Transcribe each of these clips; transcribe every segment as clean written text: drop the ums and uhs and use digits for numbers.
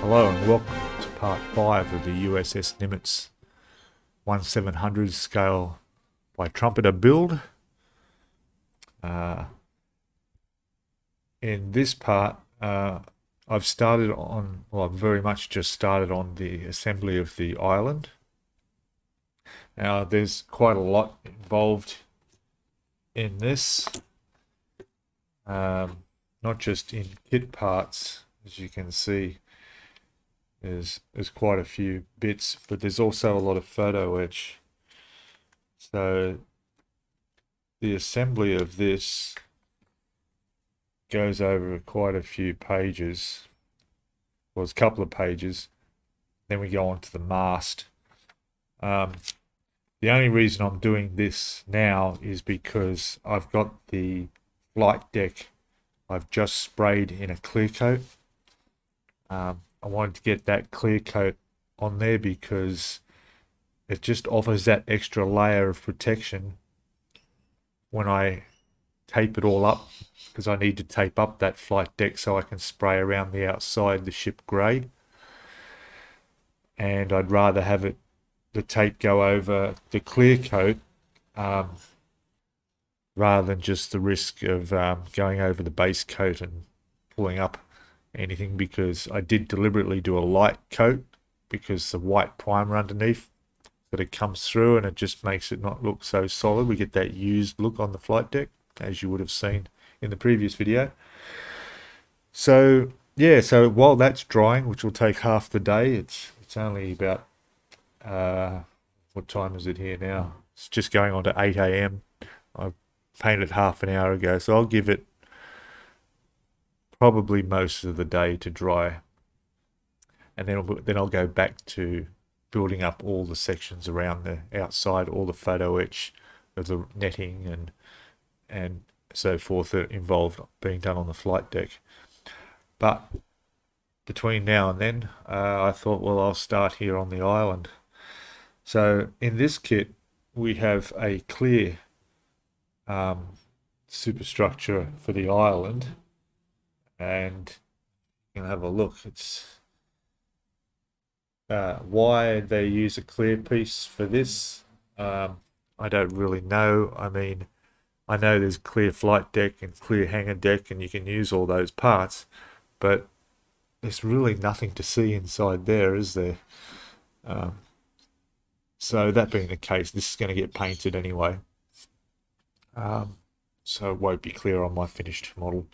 Hello and welcome to part 5 of the USS Nimitz 1/700 scale by Trumpeter build. In this part, I've started on, well, I've very much just started on the assembly of the island. Now, there's quite a lot involved in this, not just in kit parts, as you can see. There's quite a few bits, but there's also a lot of photo etch. So the assembly of this goes over quite a few pages. Well, it's a couple of pages. Then we go on to the mast. The only reason I'm doing this now is because I've got the flight deck I've just sprayed in a clear coat. I wanted to get that clear coat on there because it just offers that extra layer of protection when I tape it all up, because I need to tape up that flight deck so I can spray around the outside the ship grade, and I'd rather have it, the tape, go over the clear coat rather than just the risk of going over the base coat and pulling up anything, because I did deliberately do a light coat because the white primer underneath that it comes through, and it just makes it not look so solid. We get that used look on the flight deck, as you would have seen in the previous video. So yeah, so while that's drying, which will take half the day, it's only about what time is it here now? It's just going on to 8 AM. I painted half an hour ago, so I'll give it probably most of the day to dry, and then I'll go back to building up all the sections around the outside, all the photo etch of the netting and so forth that involved being done on the flight deck. But between now and then, I thought, well, I'll start here on the island. So in this kit, we have a clear superstructure for the island. And you can have a look. It's why they use a clear piece for this, I don't really know. I mean, I know there's clear flight deck and clear hangar deck, and you can use all those parts, but there's really nothing to see inside there, is there? So that being the case, this is going to get painted anyway, so it won't be clear on my finished model.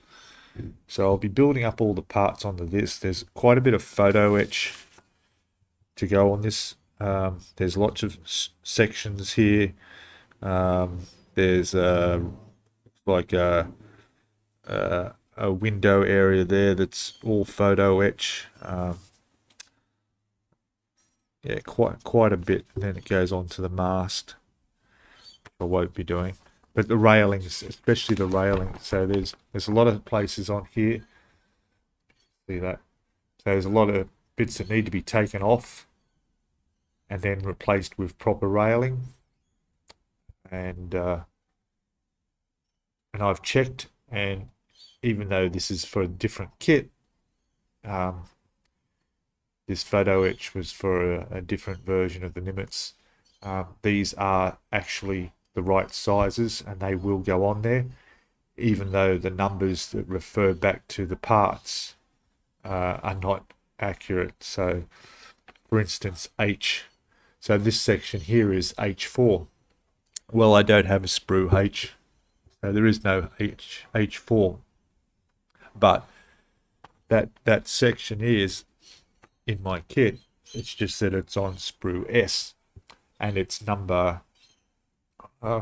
So I'll be building up all the parts onto this. There's quite a bit of photo etch to go on this. There's lots of sections here. There's like a window area there that's all photo etch. Yeah, quite a bit. And then it goes on to the mast, which I won't be doing. But the railings, especially the railings. So there's a lot of places on here. See that? So there's a lot of bits that need to be taken off and then replaced with proper railing. And I've checked, and even though this is for a different kit, this photo etch was for a different version of the Nimitz. These are actually the right sizes, and they will go on there, even though the numbers that refer back to the parts are not accurate. So for instance, H, so this section here is H4. Well, I don't have a sprue H, so there is no H4, but that section is in my kit. It's just that it's on sprue S, and it's number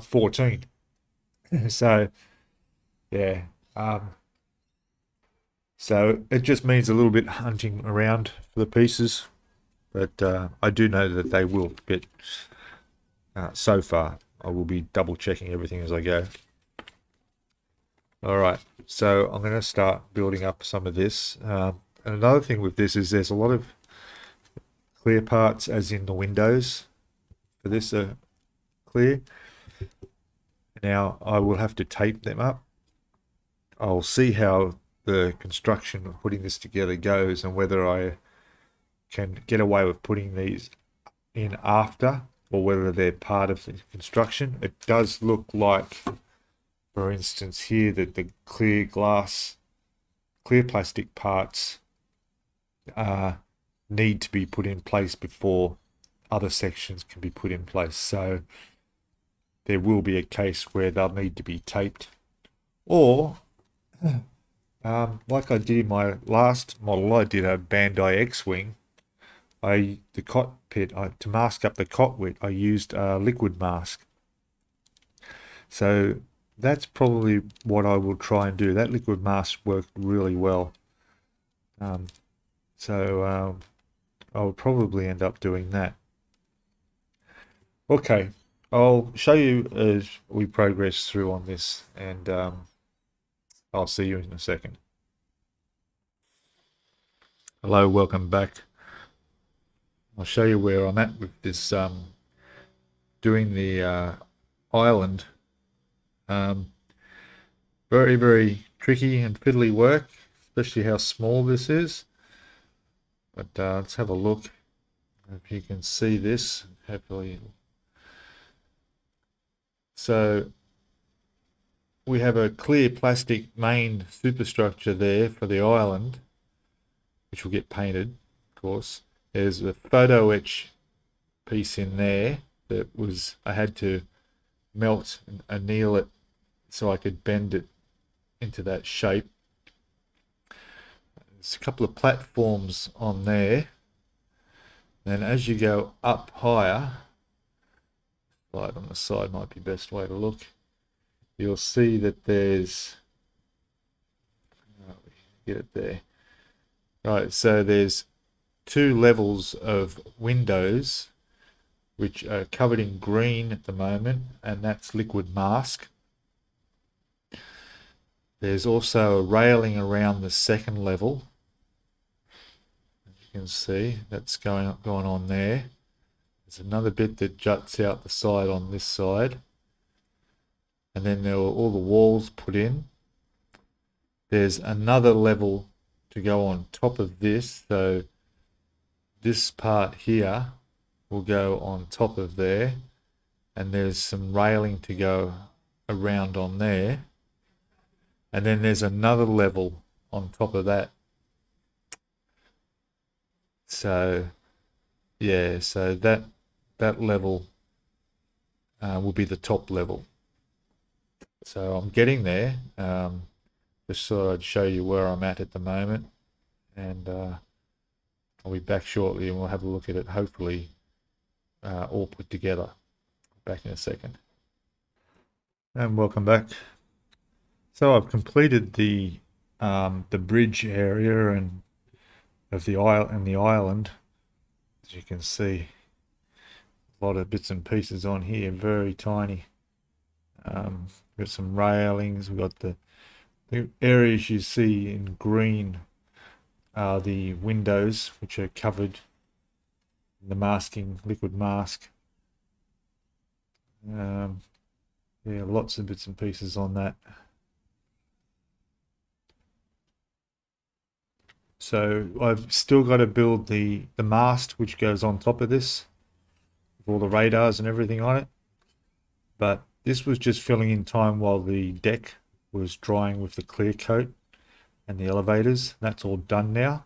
14. So yeah, so it just means a little bit hunting around for the pieces, but I do know that they will fit. So far I will be double checking everything as I go. All right, So I'm going to start building up some of this. And another thing with this is there's a lot of clear parts, as in the windows for this are clear. Now I will have to tape them up. I'll see how the construction of putting this together goes and whether I can get away with putting these in after or whether they're part of the construction. It does look like, for instance here, that the clear glass, clear plastic parts need to be put in place before other sections can be put in place. So there will be a case where they'll need to be taped, or like I did in my last model, I did a Bandai X-Wing. The cockpit, to mask up the cockpit, I used a liquid mask. So that's probably what I will try and do. That liquid mask worked really well. So I'll probably end up doing that. Okay, I'll show you as we progress through on this, and I'll see you in a second. Hello, welcome back. I'll show you where I'm at with this, doing the island. Very, very tricky and fiddly work, especially how small this is. But let's have a look. If you can see this, hopefully. So we have a clear plastic main superstructure there for the island, which will get painted, of course. There's a photo etch piece in there that was, I had to melt and anneal it so I could bend it into that shape. There's a couple of platforms on there. Then as you go up higher, right on the side might be best way to look, you'll see that there's, get it there. Right, so there's two levels of windows which are covered in green at the moment, and that's liquid mask. There's also a railing around the second level, as you can see, that's going on there. There's another bit that juts out the side on this side, and then there were all the walls put in. There's another level to go on top of this, so this part here will go on top of there, and there's some railing to go around on there, and then there's another level on top of that. So yeah, so that level will be the top level. So I'm getting there. Just thought I'd show you where I'm at the moment, and I'll be back shortly and we'll have a look at it, hopefully all put together. Back in a second. And welcome back. So I've completed the bridge area and of the isle and the island. As you can see, a lot of bits and pieces on here, very tiny. We've got some railings, we've got the areas you see in green are the windows which are covered in the masking, liquid mask. Yeah, lots of bits and pieces on that. So I've still got to build the mast which goes on top of this with all the radars and everything on it, but this was just filling in time while the deck was drying with the clear coat and the elevators. That's all done now.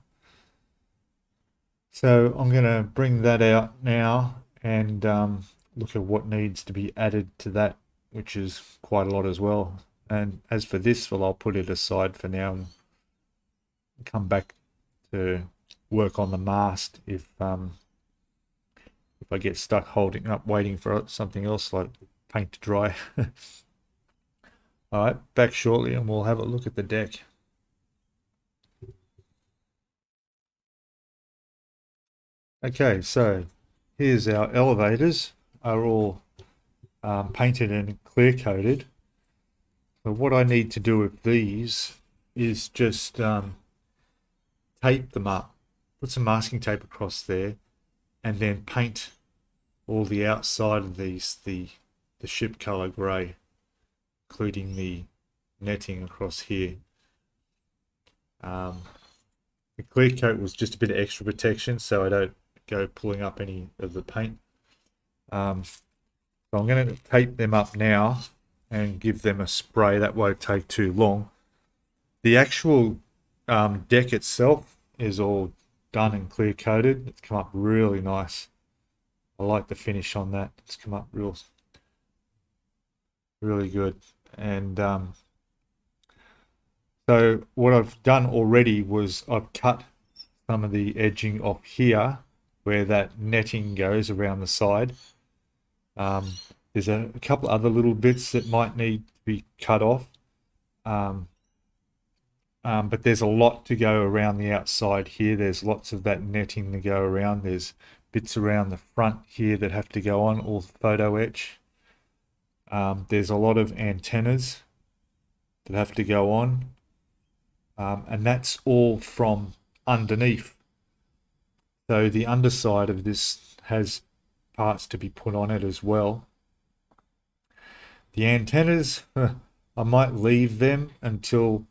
So I'm going to bring that out now and look at what needs to be added to that, which is quite a lot as well. And as for this, well, I'll put it aside for now and come back to work on the mast if I get stuck holding up waiting for something else like paint to dry. All right, back shortly and we'll have a look at the deck. Okay, so here's our elevators, are all painted and clear coated. So what I need to do with these is just tape them up, put some masking tape across there, and then paint all the outside of these the ship color gray, including the netting across here. The clear coat was just a bit of extra protection so I don't go pulling up any of the paint. So I'm going to tape them up now and give them a spray. That won't take too long. The actual deck itself is all done and clear coated. It's come up really nice. I like the finish on that. It's come up really good. And so what I've done already was I've cut some of the edging off here where that netting goes around the side. There's a couple other little bits that might need to be cut off. But there's a lot to go around the outside here. There's lots of that netting to go around. There's bits around the front here that have to go on, all photo etch. There's a lot of antennas that have to go on. And that's all from underneath. So the underside of this has parts to be put on it as well. The antennas, I might leave them until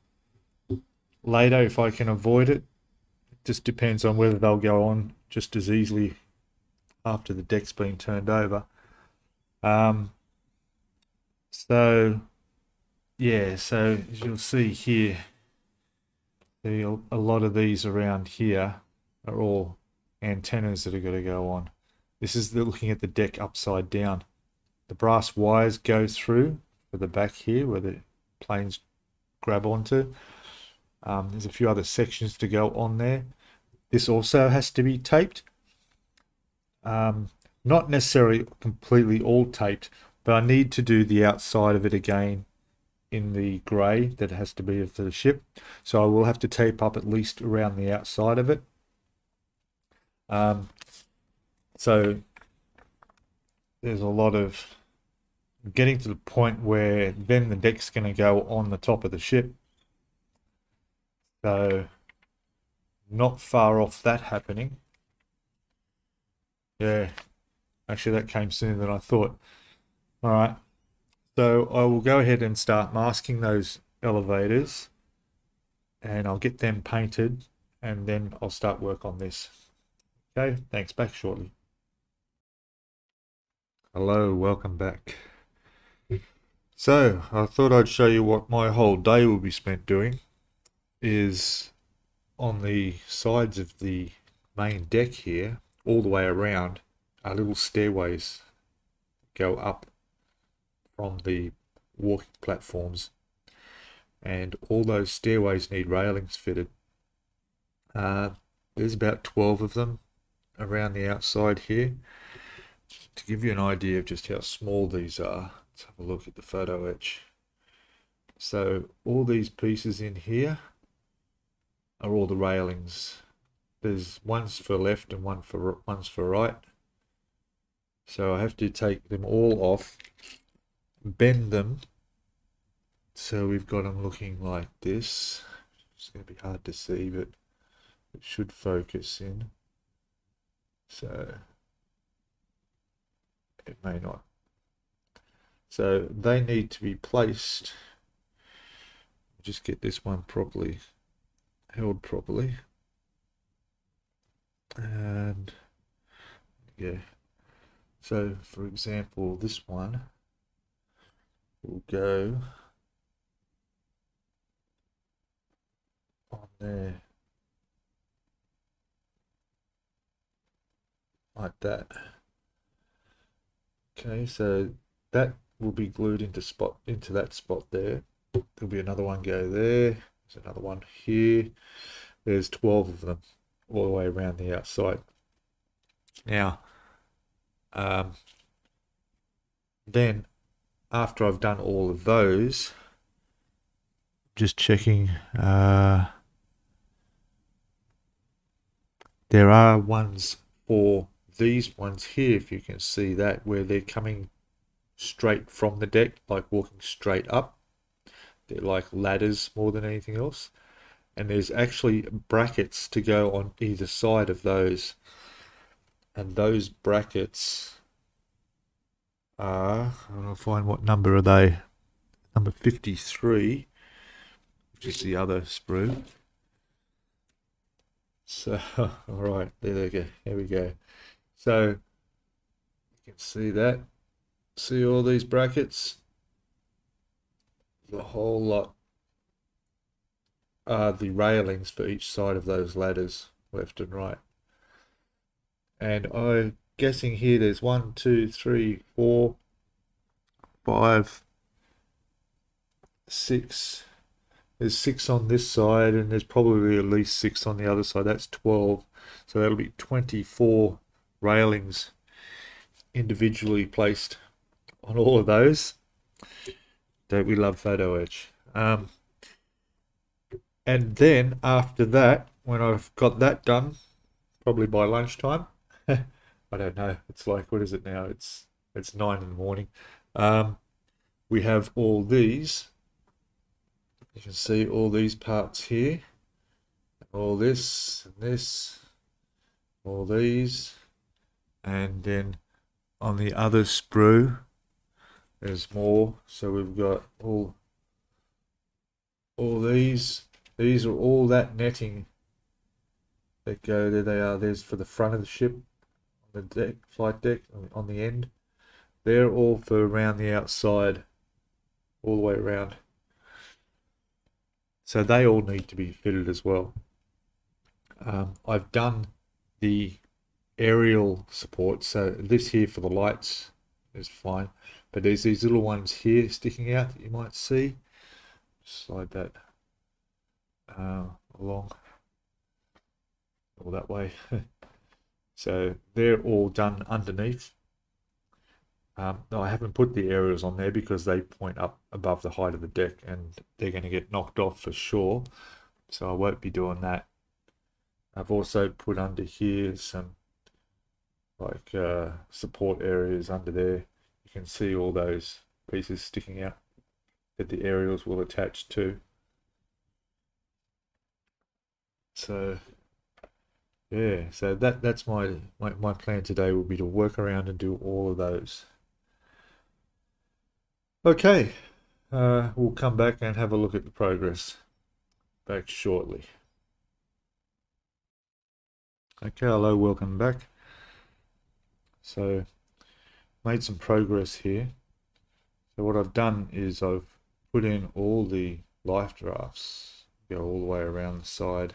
later if I can avoid it. It just depends on whether they'll go on just as easily after the deck's been turned over. So yeah, so as you'll see here, a lot of these around here are all antennas that are going to go on. This is looking at the deck upside down. The brass wires go through for the back here where the planes grab onto. There's a few other sections to go on there. This also has to be taped. Not necessarily completely all taped, but I need to do the outside of it again in the grey that has to be of the ship. So I will have to tape up at least around the outside of it. So there's a lot of getting to the point where then the deck's going to go on the top of the ship. So not far off that happening. Yeah, actually that came sooner than I thought. All right, so I will go ahead and start masking those elevators and I'll get them painted and then I'll start work on this. Okay, thanks, back shortly. Hello, welcome back. So I thought I'd show you what my whole day will be spent doing is on the sides of the main deck here, all the way around, are little stairways that go up from the walking platforms, and all those stairways need railings fitted. There's about 12 of them around the outside here. To give you an idea of just how small these are, let's have a look at the photo etch. So all these pieces in here are all the railings. There's ones for left and one's for right. So I have to take them all off, bend them, so we've got them looking like this. It's going to be hard to see, but it should focus in. So it may not. So they need to be placed. Just get this one properly held properly, and yeah, so for example this one will go on there like that. Okay, so that will be glued into that spot there. There'll be another one go there. There's another one here. There's 12 of them all the way around the outside. Now then after I've done all of those, just checking, there are ones for these ones here, if you can see that, where they're coming straight from the deck, like walking straight up. They're like ladders more than anything else. And there's actually brackets to go on either side of those. And those brackets are, I'm going to find what number are they, number 53, which is the other sprue. So, alright, there they go, here we go. So, you can see that, see all these brackets, the whole lot are the railings for each side of those ladders, left and right. And I'm guessing here there's 1, 2, 3, 4, 5, 6. There's 6 on this side, and there's probably at least 6 on the other side. That's 12. So that'll be 24 railings individually placed on all of those. Don't we love photo edge? And then after that, when I've got that done, probably by lunchtime, I don't know. It's like, what is it now? It's 9 in the morning. We have all these. You can see all these parts here, all this, and this, all these, and then on the other sprue there's more. So we've got all these are all that netting that go, there they are, there's for the front of the ship, on the deck, flight deck, on the end. They're all for around the outside, all the way around. So they all need to be fitted as well. I've done the aerial support. So this here for the lights is fine. But there's these little ones here sticking out that you might see. Slide that along. All that way. So they're all done underneath. No, I haven't put the aerials on there because they point up above the height of the deck and they're going to get knocked off for sure. So I won't be doing that. I've also put under here some like support areas under there. You can see all those pieces sticking out that the aerials will attach to. So yeah, so that's my plan today will be to work around and do all of those. Okay, we'll come back and have a look at the progress back shortly. Okay, hello, welcome back. So, made some progress here. So what I've done is I've put in all the life drafts, go all the way around the side,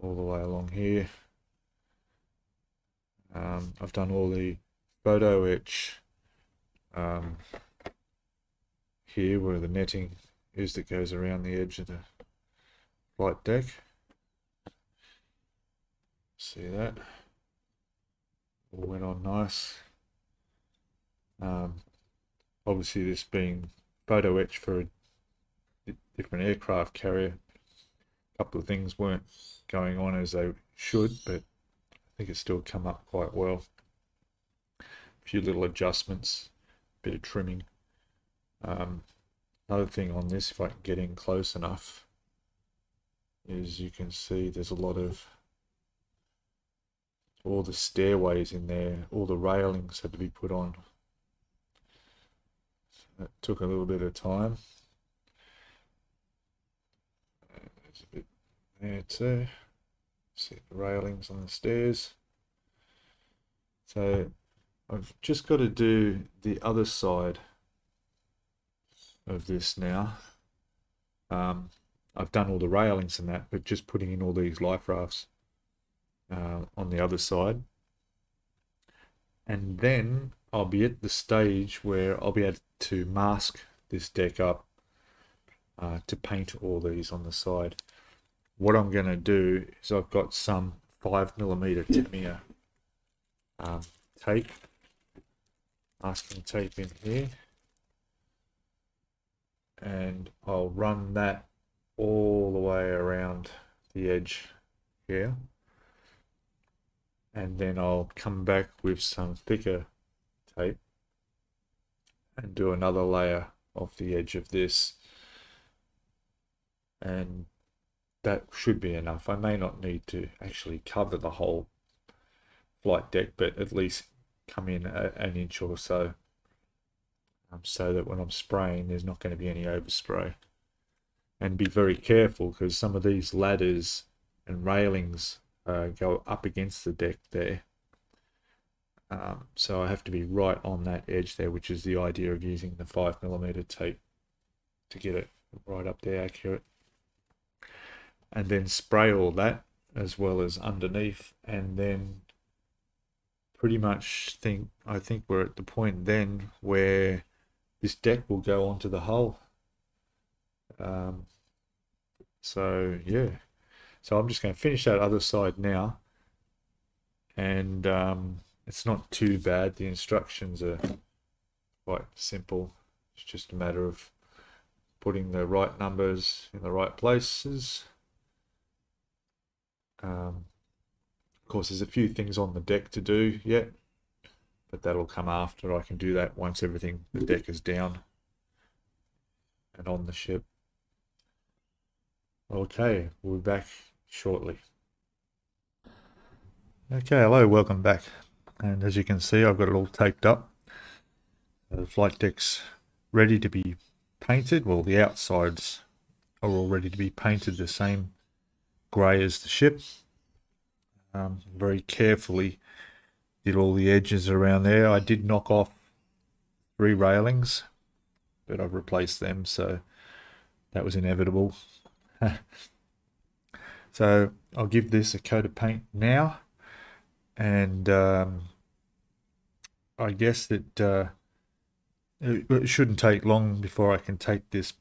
all the way along here. I've done all the photo etch here where the netting is that goes around the edge of the flight deck. See that? All went on nice. Obviously this being photo etch for a different aircraft carrier, a couple of things weren't going on as they should, but I think it's still come up quite well. A few little adjustments, a bit of trimming. Another thing on this, if I can get in close enough, is you can see there's a lot of all the stairways in there, all the railings had to be put on. So that took a little bit of time. There's a bit there too. See the railings on the stairs. So I've just got to do the other side of this now. I've done all the railings and that, but just putting in all these life rafts on the other side, and then I'll be at the stage where I'll be able to mask this deck up to paint all these on the side. What I'm going to do is I've got some 5mm Tamiya tape, masking tape in here. And I'll run that all the way around the edge here, and then I'll come back with some thicker tape and do another layer off the edge of this and that should be enough. I may not need to actually cover the whole flight deck, but at least come in an inch or so, so that when I'm spraying there's not going to be any overspray. And be very careful, because some of these ladders and railings go up against the deck there, so I have to be right on that edge there, which is the idea of using the 5mm tape to get it right up there accurate. And then spray all that as well as underneath, and then pretty much I think we're at the point then where this deck will go onto the hull. So yeah, so I'm just going to finish that other side now, and it's not too bad. The instructions are quite simple. It's just a matter of putting the right numbers in the right places. Of course, there's a few things on the deck to do yet, but that'll come after. I can do that once everything, the deck is down and on the ship. Okay, we'll be back shortly. Okay, hello, welcome back. And as you can see, I've got it all taped up. The flight deck's ready to be painted. Well, the outsides are all ready to be painted the same grey as the ship. Very carefully did all the edges around there. I did knock off 3 railings, but I've replaced them, so that was inevitable. So I'll give this a coat of paint now, and I guess that it shouldn't take long before I can take this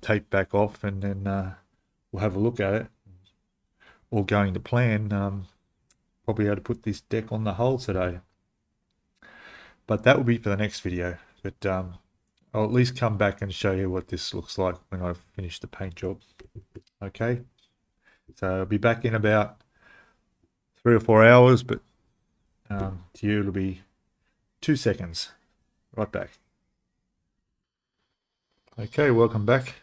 tape back off, and then we'll have a look at it. All going to plan, probably how to put this deck on the hull today, but that will be for the next video. But I'll at least come back and show you what this looks like when I've finished the paint job. Okay, so I'll be back in about 3 or 4 hours, but to you it'll be 2 seconds. Right back. Okay, welcome back,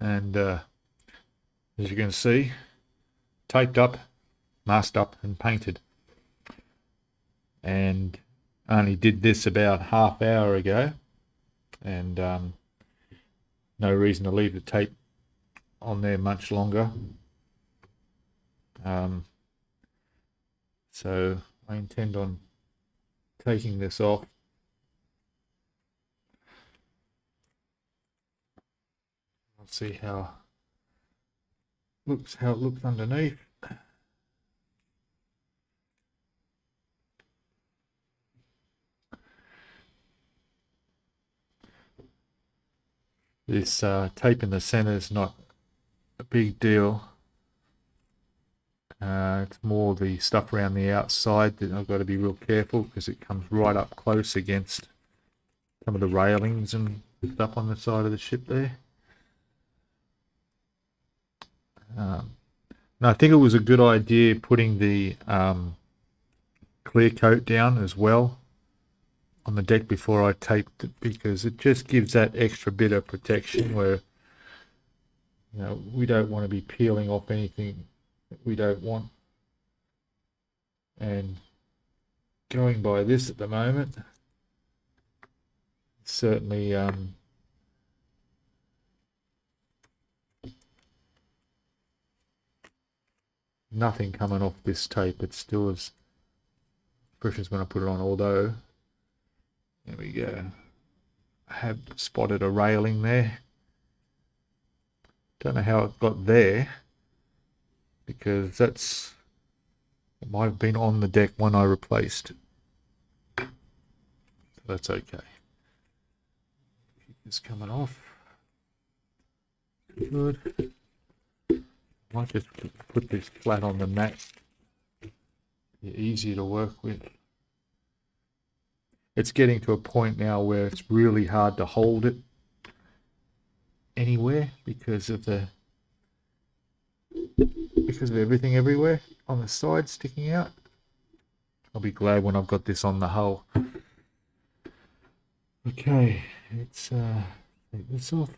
and as you can see, taped up, masked up and painted, and only did this about half hour ago. And no reason to leave the tape on there much longer. So I intend on taking this off. Let's see how it looks underneath. This tape in the center is not a big deal. It's more the stuff around the outside that I've got to be real careful, because it comes right up close against some of the railings and stuff on the side of the ship there. And I think it was a good idea putting the clear coat down as well on the deck before I taped it, because it just gives that extra bit of protection where, you know, we don't want to be peeling off anything that we don't want. And going by this at the moment, certainly nothing coming off this tape. It's still as fresh as when I put it on, although there we go. I have spotted a railing there. Don't know how it got there, because that's, it might have been on the deck when I replaced. So that's okay. Keep this coming off. Good. Might just put this flat on the mat. Easier to work with. It's getting to a point now where it's really hard to hold it anywhere because of everything everywhere on the side sticking out. I'll be glad when I've got this on the hull. Okay, let's take this off.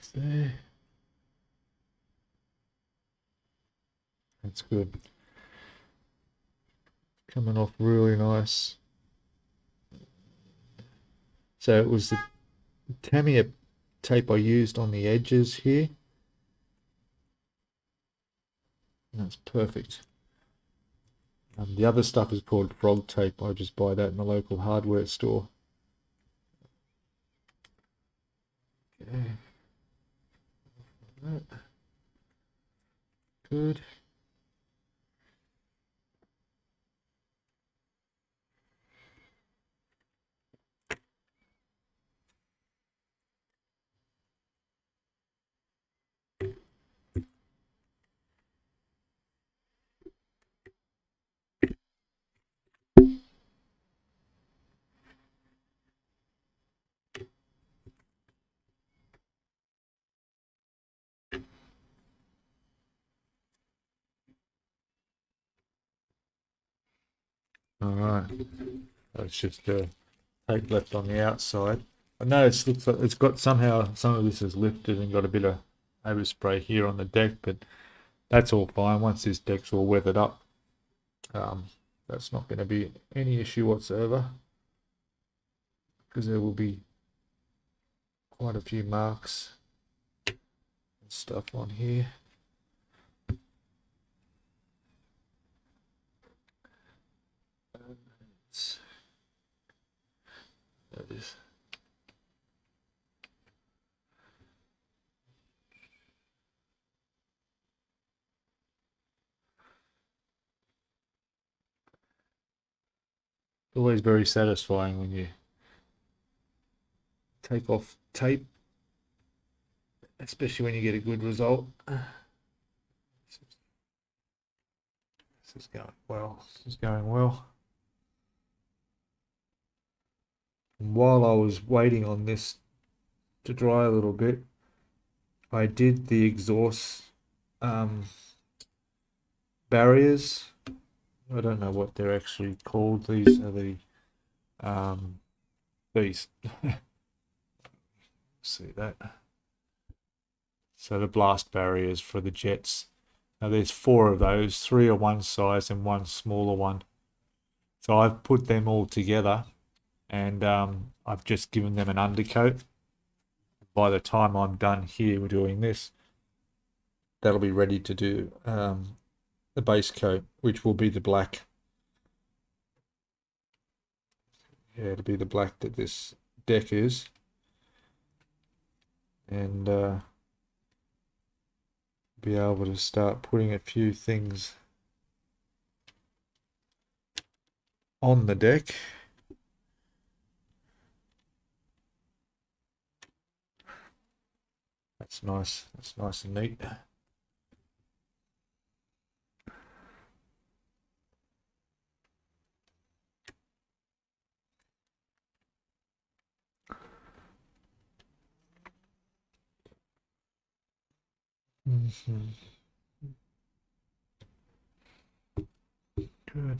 Fix that. That's good. Coming off really nice. So it was the Tamiya tape I used on the edges here. And that's perfect. The other stuff is called Frog Tape. I just buy that in the local hardware store. Okay. Good. Alright, that's just tape left on the outside. I noticed it looks like it's got somehow some of this is lifted and got a bit of overspray here on the deck, but that's all fine. Once this deck's all weathered up, that's not going to be any issue whatsoever, because there will be quite a few marks and stuff on here. That is. It's always very satisfying when you take off tape, especially when you get a good result. This is going well. This is going well. While I was waiting on this to dry a little bit, I did the exhaust barriers. I don't know what they're actually called. These are the these. See that? So the blast barriers for the jets. Now there's 4 of those. 3 are one size and one smaller one. So I've put them all together. And I've just given them an undercoat. By the time I'm done here with doing this, that'll be ready to do the base coat, which will be the black. Yeah, it'll be the black that this deck is. And be able to start putting a few things on the deck. That's nice. That's nice and neat. Good.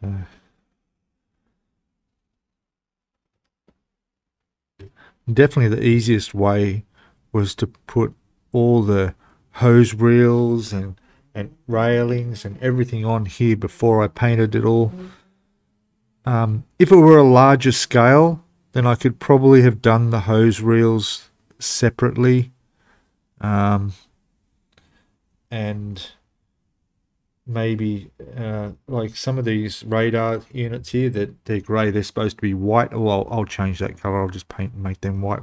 So. Definitely the easiest way was to put all the hose reels and railings and everything on here before I painted it all. If it were a larger scale, then I could probably have done the hose reels separately and maybe like some of these radar units here that they're grey, they're supposed to be white. Oh, I'll change that colour. I'll just paint and make them white.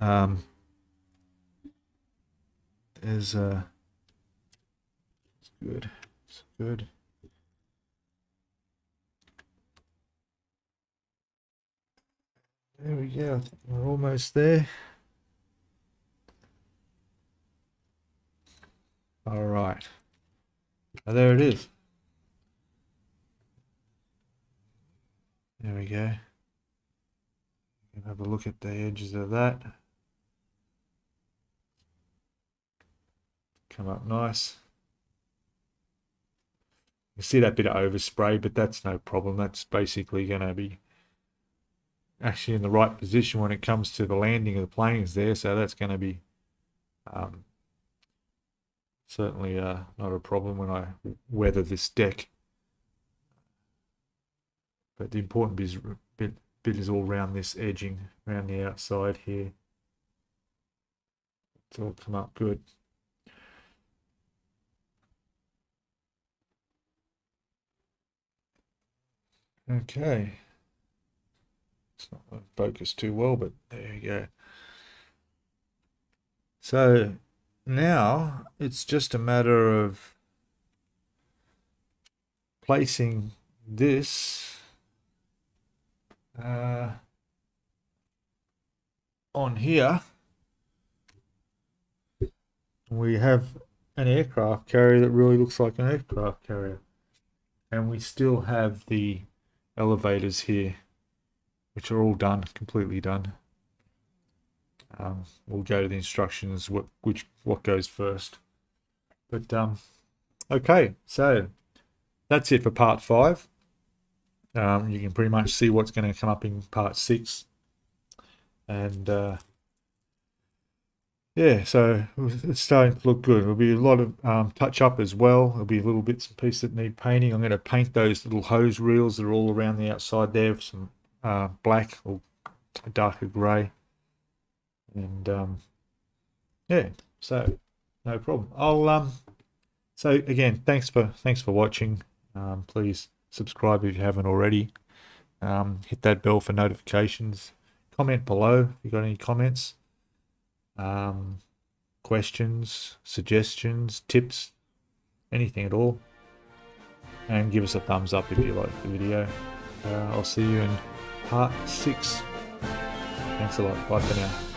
There's it's good. It's good. There we go. I think we're almost there. All right. Oh, there it is. There we go. You can have a look at the edges of that. Come up nice. You see that bit of overspray, but that's no problem. That's basically going to be actually in the right position when it comes to the landing of the planes there, so that's going to be certainly not a problem when I weather this deck. But the important bit is all around this edging, around the outside here. It's all come up good. Okay. It's not focused too well, but there you go. So now it's just a matter of placing this on here. We have an aircraft carrier that really looks like an aircraft carrier, and we still have the elevators here, which are all done, completely done. We'll go to the instructions what goes first, but okay, so that's it for part 5. You can pretty much see what's going to come up in part 6, and yeah, so it's starting to look good. There'll be a lot of touch up as well. There'll be little bits and pieces that need painting. I'm going to paint those little hose reels that are all around the outside there with some black or darker grey, and yeah, so no problem. I'll so again, thanks for watching. Please subscribe if you haven't already. Hit that bell for notifications. Comment below if you got any comments, questions, suggestions, tips, anything at all. And give us a thumbs up if you like the video. I'll see you in part 6. Thanks a lot. Bye for now.